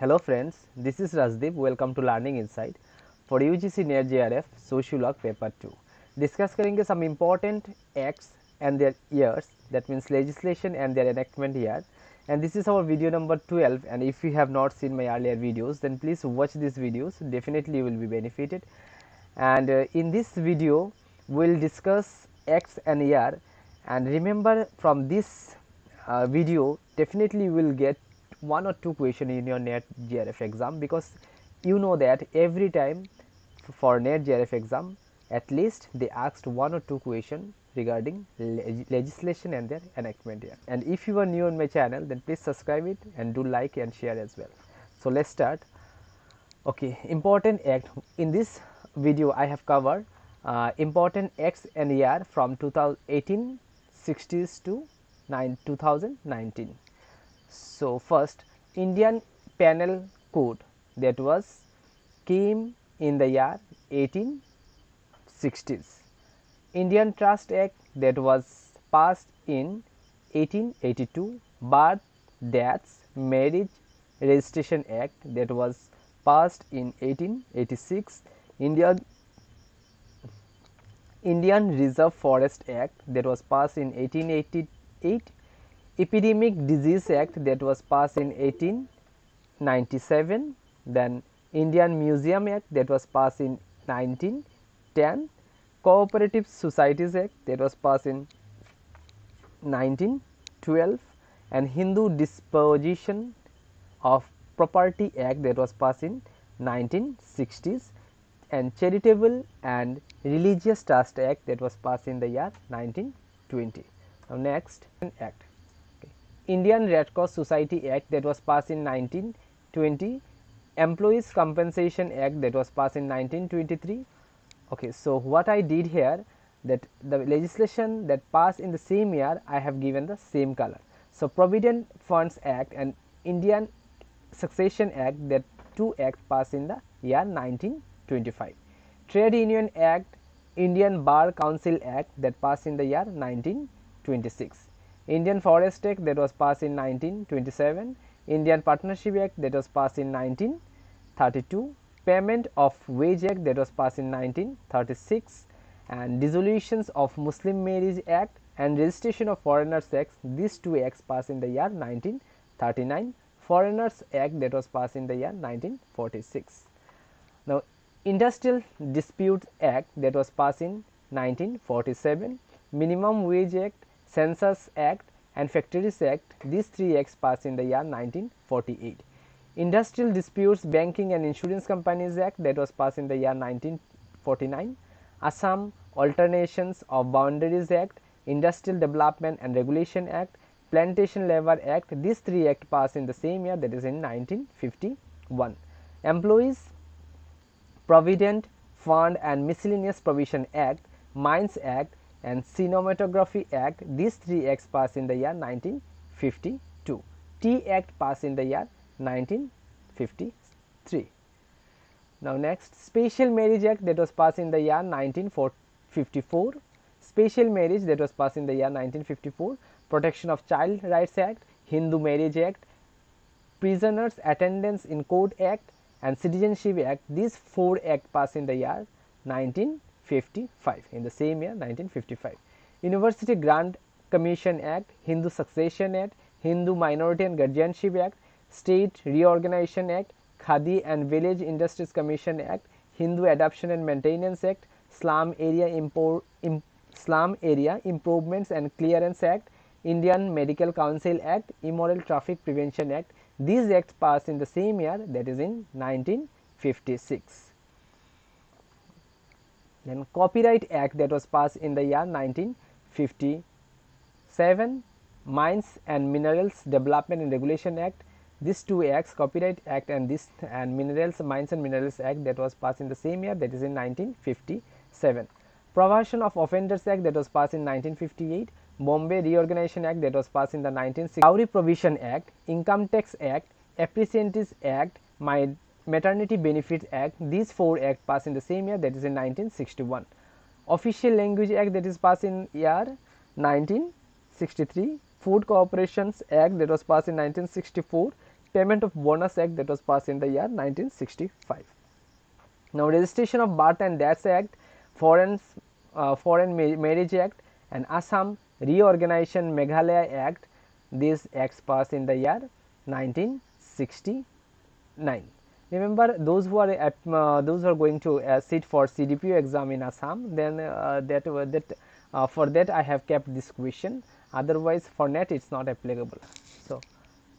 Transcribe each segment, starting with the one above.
Hello friends, this is Rajdeep. Welcome to Learning INSIDE for UGC NET JRF Social Log Paper 2. Discuss करेंगे some important acts and their years, that means legislation and their enactment year. And this is our video number 12. And if you have not seen my earlier videos, then please watch these videos. Definitely you will be benefited. And in this video, we'll discuss acts and year. And remember, from this video, definitely you will get one or two question in your NET JRF exam, because you know that every time for NET JRF exam at least they asked one or two question regarding legislation and their enactment year. And if you are new on my channel, then please subscribe it and do like and share as well. So let's start. Okay, important act. In this video I have covered important acts and year from 1860s to 2019. So first, Indian Penal Code, that was came in the year 1860s. Indian Trust Act, that was passed in 1882. Birth, Deaths, Marriage Registration Act, that was passed in 1886. Indian Reserve Forest Act, that was passed in 1888. Epidemic Disease Act, that was passed in 1897. Then Indian Museum Act, that was passed in 1910. Cooperative Societies Act, that was passed in 1912. And Hindu Disposition of Property Act, that was passed in 1960s. And Charitable and Religious Trust Act, that was passed in the year 1920. Now next act. Indian Red Cross Society Act, that was passed in 1920. Employees Compensation Act, that was passed in 1923. Okay, so what I did here, that the legislation that passed in the same year, I have given the same color. So Provident Funds Act and Indian Succession Act, that two acts passed in the year 1925. Trade Union Act, Indian Bar Council Act, that passed in the year 1926. Indian Forest Act, that was passed in 1927. Indian Partnership Act, that was passed in 1932. Payment of Wage Act, that was passed in 1936. And Dissolutions of Muslim Marriage Act and Registration of Foreigners Act, these two acts passed in the year 1939. Foreigners Act, that was passed in the year 1946. Now Industrial Dispute Act, that was passed in 1947. Minimum Wage Act, Census Act and Factories Act, these three acts passed in the year 1948. Industrial Disputes Banking and Insurance Companies Act, that was passed in the year 1949. Assam Alternations of Boundaries Act, Industrial Development and Regulation Act, Plantation Labor Act, these three acts passed in the same year, that is in 1951. Employees Provident Fund and Miscellaneous Provision Act, Mines Act and Cinematography Act, these three acts passed in the year 1952. Tea Act passed in the year 1953. Now next, Special Marriage Act, that was passed in the year 1954. Special Marriage, that was passed in the year 1954. Protection of Child Rights Act, Hindu Marriage Act, Prisoners Attendance in Court Act and Citizenship Act, these four acts passed in the year 1955, in the same year 1955. University Grant Commission Act, Hindu Succession Act, Hindu Minority and Guardianship Act, State Reorganization Act, Khadi and Village Industries Commission Act, Hindu Adoption and Maintenance Act, Slum Area Improvements and Clearance Act, Indian Medical Council Act, Immoral Traffic Prevention Act, these acts passed in the same year, that is in 1956. Then Copyright Act, that was passed in the year 1957. Mines and Minerals Development and Regulation Act, these two acts, Copyright Act and this and Mines and Minerals Act, that was passed in the same year, that is in 1957. Prohibition of Offenders Act, that was passed in 1958. Bombay Reorganization Act, that was passed in the 1960s. Dowry Provision Act, Income Tax Act, Apprentices Act, Maternity Benefits Act, these four acts passed in the same year, that is in 1961. Official Language Act, that is passed in year 1963. Food Corporations Act, that was passed in 1964. Payment of Bonus Act that was passed in the year 1965. Now, Registration of Birth and Death Act, Foreign Marriage Act, and Assam Reorganization Meghalaya Act, these acts passed in the year 1969. Remember, those who are going to sit for CDPO exam in Assam, then for that I have kept this question. Otherwise, for NET it's not applicable. So,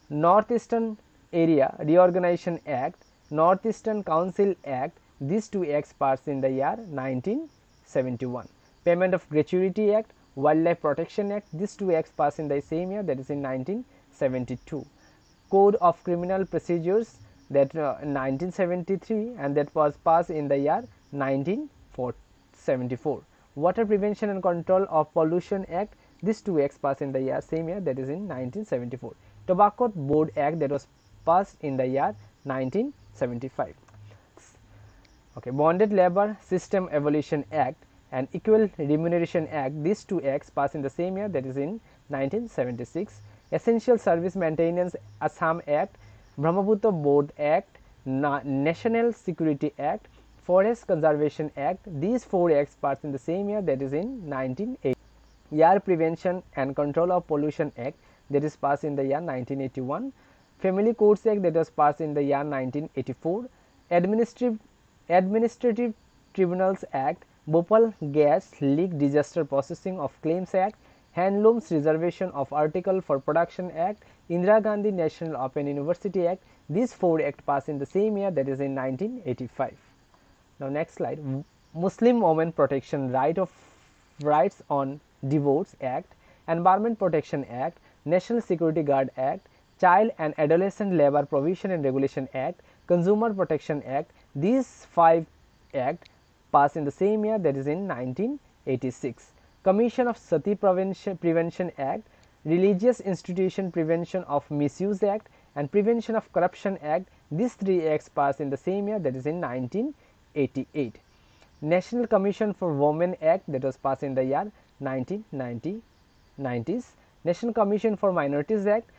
Northeastern Area Reorganization Act, Northeastern Council Act, these two acts passed in the year 1971. Payment of Gratuity Act, Wildlife Protection Act, these two acts passed in the same year, that is in 1972. Code of Criminal Procedures, that 1973, and that was passed in the year 1974. Water Prevention and Control of Pollution Act, these two acts passed in the year same year, that is in 1974. Tobacco Board Act, that was passed in the year 1975. Okay, Bonded Labor System Abolition Act and Equal Remuneration Act, these two acts passed in the same year, that is in 1976. Essential Service Maintenance Assam Act, Brahmaputra Board Act, National Security Act, Forest Conservation Act, these four acts passed in the same year, that is in 1980. Air Prevention and Control of Pollution Act, that is passed in the year 1981. Family Courts Act, that was passed in the year 1984. Administrative Tribunals Act, Bhopal Gas Leak Disaster Processing of Claims Act, Handlooms Reservation of Article for Production Act, Indira Gandhi National Open University Act, these four acts passed in the same year, that is in 1985. Now, next slide. Muslim Women Protection Rights on Divorce Act, Environment Protection Act, National Security Guard Act, Child and Adolescent Labor Provision and Regulation Act, Consumer Protection Act, these five acts passed in the same year, that is in 1986. Commission of Sati Prevention Act, Religious Institution Prevention of Misuse Act, and Prevention of Corruption Act, these three acts passed in the same year, that is in 1988. National Commission for Women Act, that was passed in the year 1990s. National Commission for Minorities Act,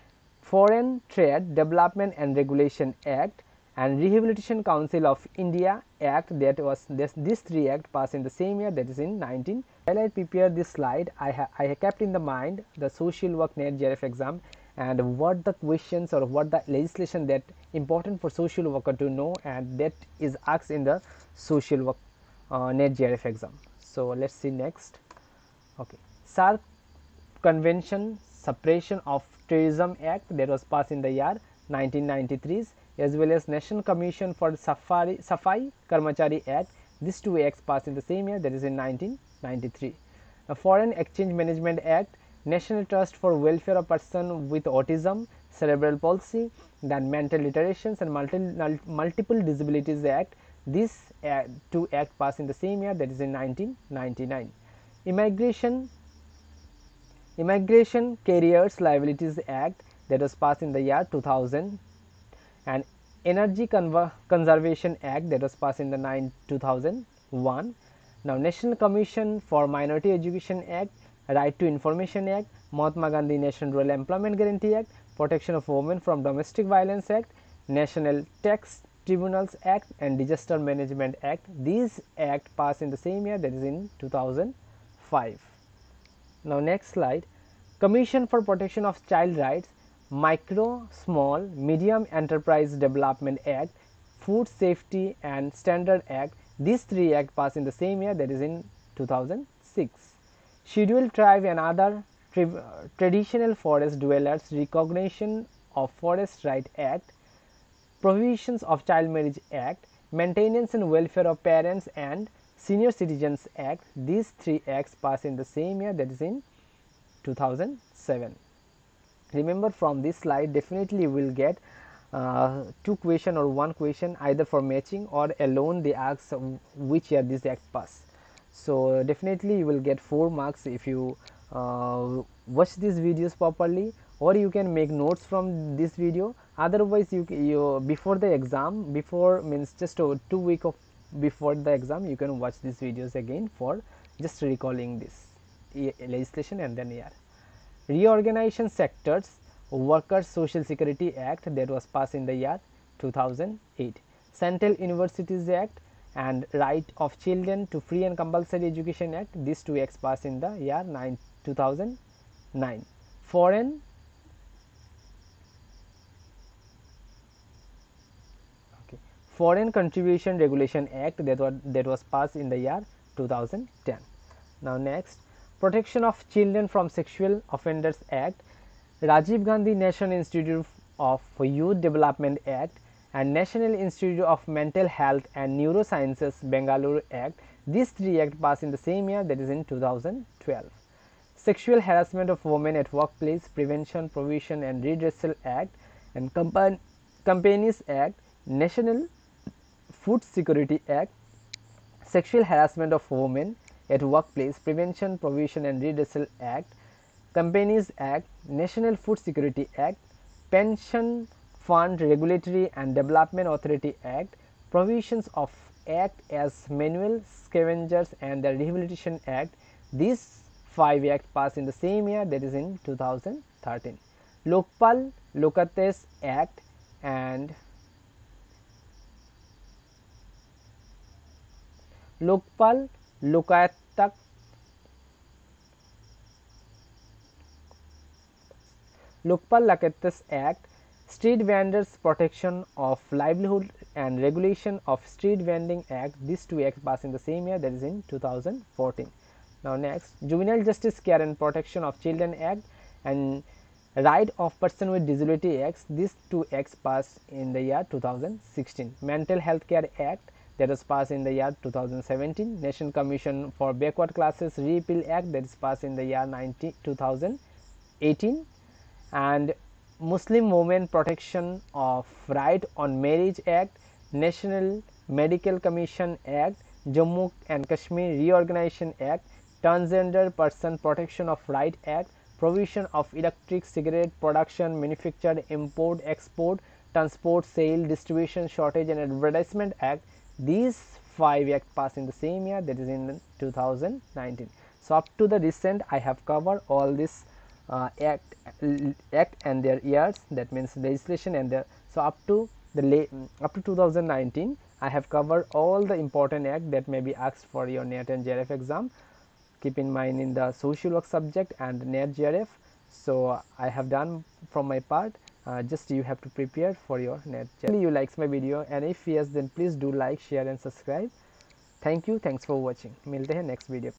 Foreign Trade Development and Regulation Act, and Rehabilitation Council of India Act, that was these three acts passed in the same year, that is in 19. While I prepared this slide, I kept in the mind the social work NET JRF exam and what the questions or what the legislation that important for social worker to know and that is asked in the social work NET JRF exam. So let's see next. Okay, SARC Convention Suppression of Terrorism Act, that was passed in the year 1993, as well as National Commission for Safai Karmachari Act, these two acts passed in the same year, that is in 1993. The Foreign Exchange Management Act, National Trust for Welfare of Persons with Autism, Cerebral Palsy, then Mental Alterations and Multiple Disabilities Act, these two acts passed in the same year, that is in 1999. Immigration Carriers Liabilities Act, that was passed in the year 2000, and Energy Conservation Act, that was passed in the 2001. Now, National Commission for Minority Education Act, Right to Information Act, Mahatma Gandhi National Rural Employment Guarantee Act, Protection of Women from Domestic Violence Act, National Tax Tribunals Act, and Disaster Management Act, these acts passed in the same year, that is in 2005. Now, next slide. Commission for Protection of Child Rights, Micro, Small, Medium Enterprise Development Act, Food Safety and Standard Act, these three acts passed in the same year, that is in 2006. Scheduled Tribe and Other Traditional Forest Dwellers Recognition of Forest Right Act, Provisions of Child Marriage Act, Maintenance and Welfare of Parents and Senior Citizens Act, these three acts passed in the same year, that is in 2007. Remember, from this slide definitely you will get two question or one question either for matching or alone they ask which year this act passed. So definitely you will get 4 marks if you watch these videos properly, or you can make notes from this video. Otherwise, you before the exam, before means just 2 weeks of before the exam, you can watch these videos again for just recalling this legislation and then year. Reorganization sectors, Workers' Social Security Act that was passed in the year 2008, Central Universities Act and Right of Children to Free and Compulsory Education Act, these two acts passed in the year 2009. Foreign Contribution Regulation Act that was passed in the year 2010. Now next, Protection of Children from Sexual Offenders Act, Rajiv Gandhi National Institute of Youth Development Act and National Institute of Mental Health and Neurosciences Bengaluru Act, these three acts passed in the same year, that is in 2012. Sexual Harassment of Women at Workplace Prevention, Provision and Redressal Act and Companies Act, National Food Security Act, Sexual Harassment of Women at Workplace Prevention, Provision and Redressal Act, Companies Act, National Food Security Act, Pension Fund Regulatory and Development Authority Act, Provisions of Act as Manual Scavengers and the Rehabilitation Act, these 5 acts passed in the same year, that is in 2013. Lokpal, Lokayuktas Act and Lokpal, Lokayuktas, Act, Street Vendors Protection of Livelihood and Regulation of Street Vending Act, these 2 acts passed in the same year, that is in 2014. Now next, Juvenile Justice Care and Protection of Children Act and Right of Person with Disability Act, these 2 acts passed in the year 2016. Mental Health Care Act that was passed in the year 2017. National Commission for Backward Classes Repeal Act that is passed in the year 2018. And Muslim Women Protection of Right on Marriage Act, National Medical Commission Act, Jammu and Kashmir Reorganization Act, Transgender Person Protection of Right Act, Provision of Electric Cigarette Production, Manufacture, Import, Export, Transport, Sale, Distribution, Shortage and Advertisement Act, these 5 acts passed in the same year, that is in 2019. So up to the recent, I have covered all this act and their years, that means legislation and their, so up to 2019 I have covered all the important acts that may be asked for your NET and JRF exam. Keep in mind in the social work subject and NET JRF. So I have done from my part. Just you have to prepare for your NET. Hopefully you likes my video, and if yes then please do like, share and subscribe. Thank you. Thanks for watching. Milte hain next video.